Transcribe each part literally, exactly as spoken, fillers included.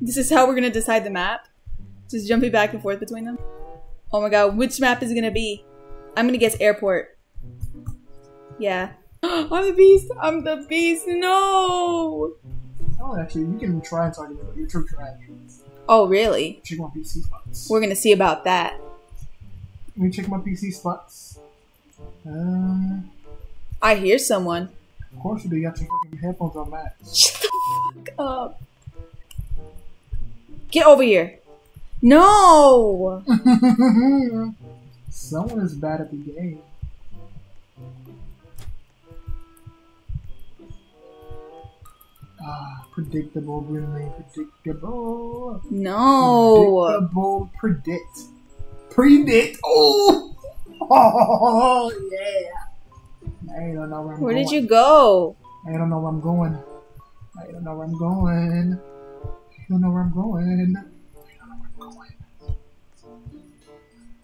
This is how we're gonna decide the map? Just jumping back and forth between them? Oh my god, which map is it gonna be? I'm gonna guess airport. Yeah. I'm the beast! I'm the beast! No! Oh, actually, you can try and talk about your true interactions. Oh, really? Check my P C spots. We're gonna see about that. Let me check my P C spots. Um... I hear someone. Of course you do, you got your fucking headphones on that. Shut the fuck up! Get over here! No! Someone is bad at the game. Ah, predictable, really predictable. No. Predictable, predict. Predict. Oh, oh yeah. I don't know where I'm going. Where did you go? I don't know where I'm going. I don't know where I'm going. I don't know where I'm going. I don't know where I'm going.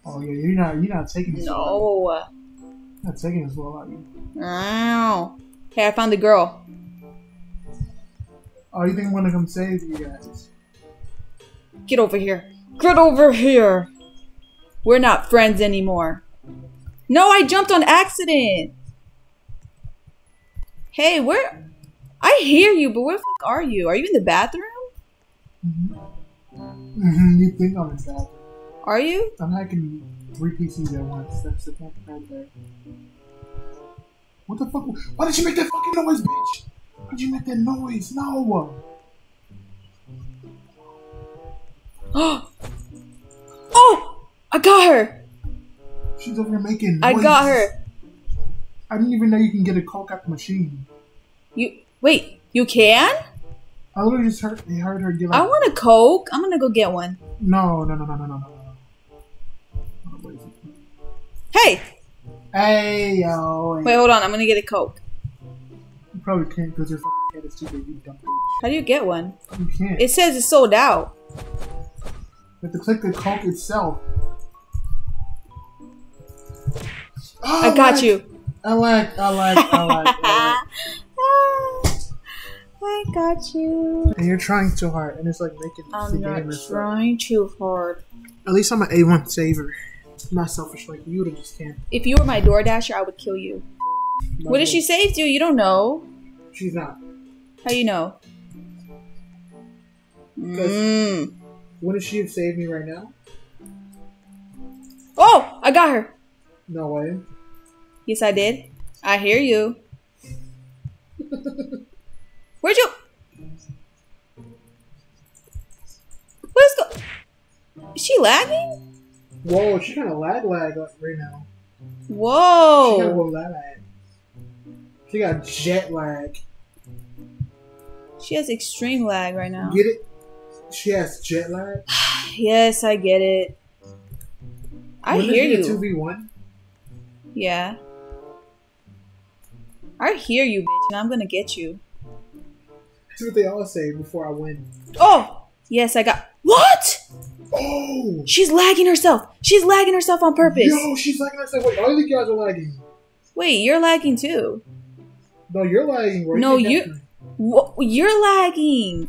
Oh yeah, you're not, you're not taking this. No. You're not taking this well, are you? Ow. Okay, I found the girl. Oh, you think I'm gonna come save you guys? Get over here. Get over here! We're not friends anymore. No, I jumped on accident! Hey, where- I hear you, but where the fuck are you? Are you in the bathroom? Mm-hmm. You think I'm in the bathroom. Are you? I'm hacking three P Cs at once. That's the point right there. What the fuck? Why did you make that fucking noise, bitch? Why'd you make that noise? No! Oh! I got her! She's over here making noise. I got her. I didn't even know you can get a coke out the machine. You- wait, you can? I literally just heard, heard her give like, I want a coke. I'm gonna go get one. No, no, no, no, no, no, no, no. Hey! Hey, yo. Hey. Wait, hold on. I'm gonna get a coke. Probably can't because your fucking head is too big, you dumb bitch. How do you get one? You can't. It says it's sold out. You have to click the coke itself. Oh, I, I got like, you. I like, I like, I like, I like. I got you. And you're trying too hard, and it's like making I'm the game. I'm not trying too hard. At least I'm an A one saver. I'm not selfish like you, you just can't. If you were my door dasher, I would kill you. No. What did she save to? You don't know. She's not. How do you know? Mm. Wouldn't she have saved me right now? Oh! I got her! No way. Yes, I did. I hear you. Where'd you... Where's go... Is she lagging? Whoa, she kinda lag lag right now. Whoa! She kinda lag. She got jet lag. She has extreme lag right now. Get it? She has jet lag? Yes, I get it. I Wouldn't hear you. two v one? Yeah. I hear you, bitch, and I'm gonna get you. That's what they all say before I win. Oh! Yes, I got- What?! Oh! She's lagging herself! She's lagging herself on purpose! Yo, she's lagging herself! Wait, all you guys are lagging. Wait, you're lagging too. No, you're lagging. Where no, you you're, you're lagging.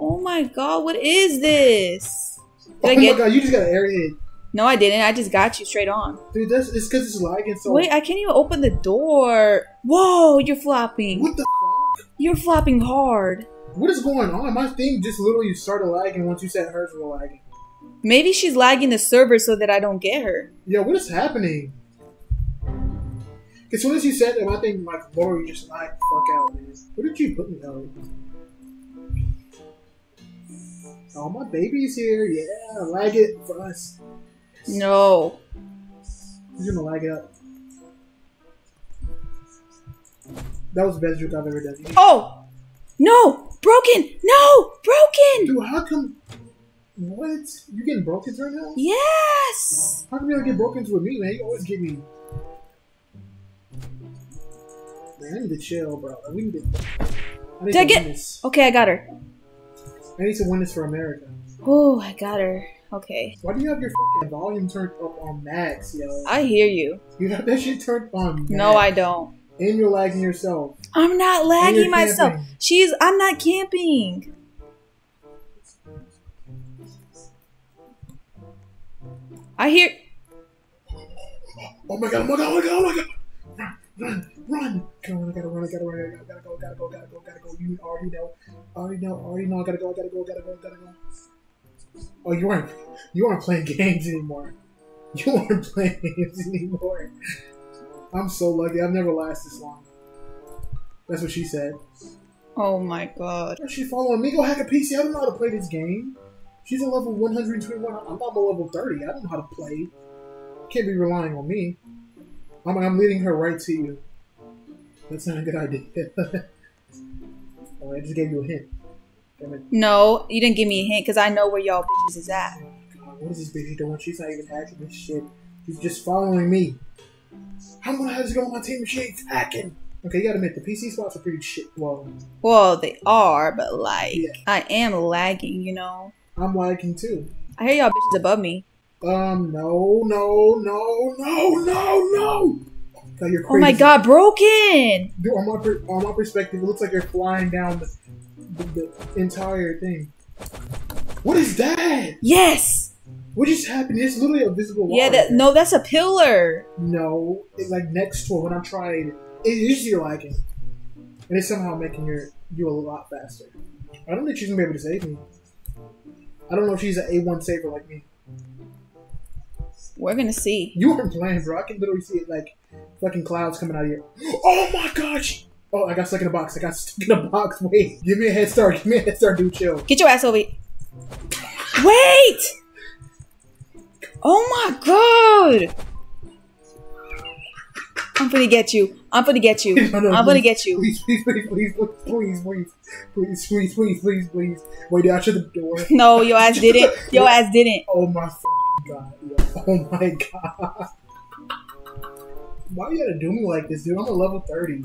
Oh my god, what is this? Did oh I my get... god, you just got an air hit. No, I didn't. I just got you straight on. Dude, that's it's because it's lagging. So wait, I can't even open the door. Whoa, you're flopping. What the fuck? You're flopping hard. What is going on? My thing just literally started lagging once you said hers were lagging. Maybe she's lagging the server so that I don't get her. Yeah, what is happening? As soon as you said that, I think like Lori just like fuck out, man. Where did you put me, Ellie? Oh, my baby's here. Yeah, lag it for us. No. He's gonna lag it up. That was the best joke I've ever done. Oh! No! Broken! No! Broken! Dude, how come... What? You getting broken right now? Yes! How come you don't get broken with me, man? You always get me... Man, I need to chill, bro. I need to. I need Did to I get? Win this. Okay, I got her. I need to win this for America. Oh, I got her. Okay. Why do you have your fucking volume turned up on max, yo? I hear you. You have that shit turned on max. No, I don't. And you're lagging yourself. I'm not lagging myself. She's. I'm not camping. I hear. Oh my god! Oh my god! Oh my god! Oh my god! Run! Run! Come on! I gotta run! I gotta run! I gotta go! Gotta go! Gotta go! Gotta go! You already know! Already know! Already know! I gotta go! I gotta go! Gotta go! Gotta go! Oh, you aren't. You aren't playing games anymore. You aren't playing games anymore. I'm so lucky. I've never lasted this long. That's what she said. Oh my god. Where's she following me? Go hack a P C. I don't know how to play this game. She's a level one hundred twenty-one. I'm on level thirty. I don't know how to play. Can't be relying on me. I'm, I'm leading her right to you. That's not a good idea. Oh, I just gave you a hint. No, you didn't give me a hint because I know where y'all bitches is at. Oh my god, what is this bitch doing? She's not even hacking this shit. She's just following me. How am I gonna have to go on my team if she ain't hacking? Okay, you gotta admit, the P C spots are pretty shit. Well, well they are, but like, yeah. I am lagging, you know? I'm lagging too. I hear y'all bitches above me. Um, no, no, no, no, no, no! God, you're crazy. Oh my god, broken! Dude, on my, per on my perspective, it looks like you're flying down the, the, the entire thing. What is that? Yes! What just happened? It's literally a visible wall. Yeah, that, right no, that's a pillar. No, it's like next to it when I tried. It is your liking. And it's somehow making your, you a lot faster. I don't think she's gonna be able to save me. I don't know if she's an A one saver like me. We're gonna see. You weren't playing, bro. I can literally see it like fucking clouds coming out of here. Oh my gosh! Oh, I got stuck in a box. I got stuck in a box. Wait. Give me a head start. Give me a head start, dude. Chill. Get your ass over here. Wait! Oh my god! I'm gonna get you. I'm gonna get you. No, no, I'm please, gonna get you. Please, please, please, please, please, please, please, please, please, please, please, please. Wait, out to the door. No, your ass didn't. Your ass didn't. Oh my god. Yo. Oh my god. Why you gotta do me like this, dude? I'm a level thirty.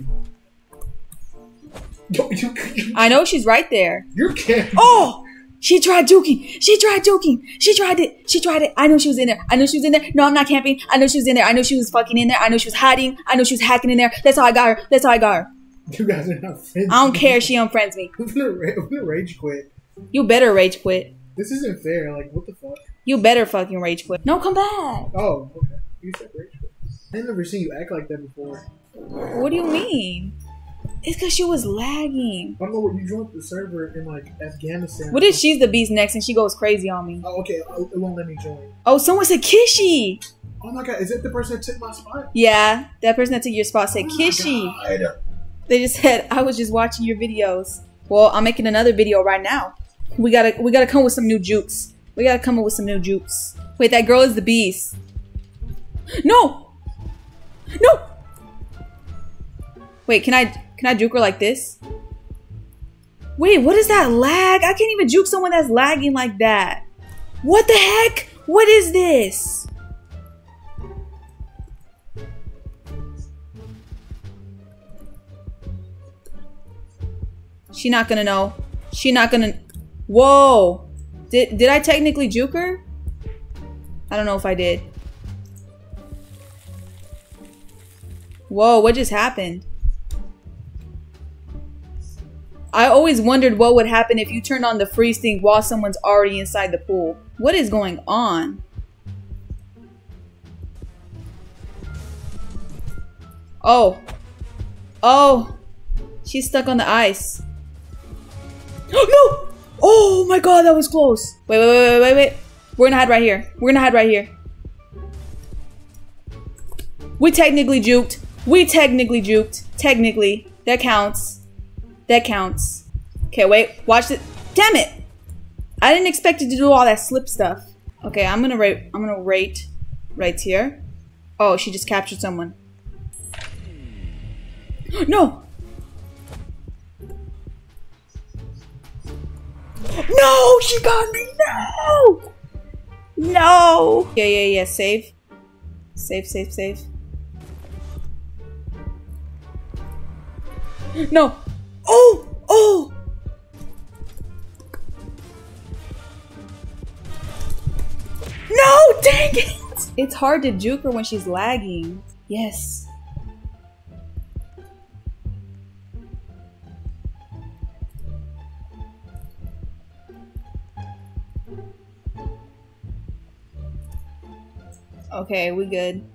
Yo, you, you, I know she's right there. You can't. Oh. She tried juking. She tried juking. She tried it. She tried it. I know she was in there. I know she was in there. No, I'm not camping. I know she was in there. I know she was fucking in there. I know she was hiding. I know she was hacking in there. That's how I got her. That's how I got her. You guys are not friends. I don't care. She unfriends me. I'm gonna, I'm gonna rage quit. You better rage quit. This isn't fair. Like, what the fuck? You better fucking rage quit. No, come back. Oh, okay. You said rage quit. I've never seen you act like that before. What do you mean? It's because she was lagging. I don't know what you joined the server in like Afghanistan. What if she's the beast next and she goes crazy on me? Oh, okay. It won't let me join. Oh, someone said Kishy. Oh my god, is it the person that took my spot? Yeah, that person that took your spot said oh Kishy. They just said I was just watching your videos. Well, I'm making another video right now. We gotta, we gotta come with some new jukes. We gotta come up with some new jukes. Wait, that girl is the beast. No, no. Wait, can I? Can I juke her like this? Wait, what is that lag? I can't even juke someone that's lagging like that. What the heck? What is this? She not gonna know. She not gonna... Whoa. Did, did I technically juke her? I don't know if I did. Whoa, what just happened? I always wondered what would happen if you turned on the freeze thing while someone's already inside the pool. What is going on? Oh. Oh. She's stuck on the ice. No! Oh my god, that was close. Wait, wait, wait, wait, wait, wait. We're gonna hide right here. We're gonna hide right here. We technically juked. We technically juked. Technically. That counts. That counts. Okay, wait. Watch it. Damn it! I didn't expect it to do all that slip stuff. Okay, I'm gonna rate. I'm gonna rate right here. Oh, she just captured someone. No! No! She got me! No! No! Yeah, yeah, yeah. Save. Save, save, save. No! Oh! Oh! No! Dang it! It's hard to juke her when she's lagging. Yes. Okay, we good.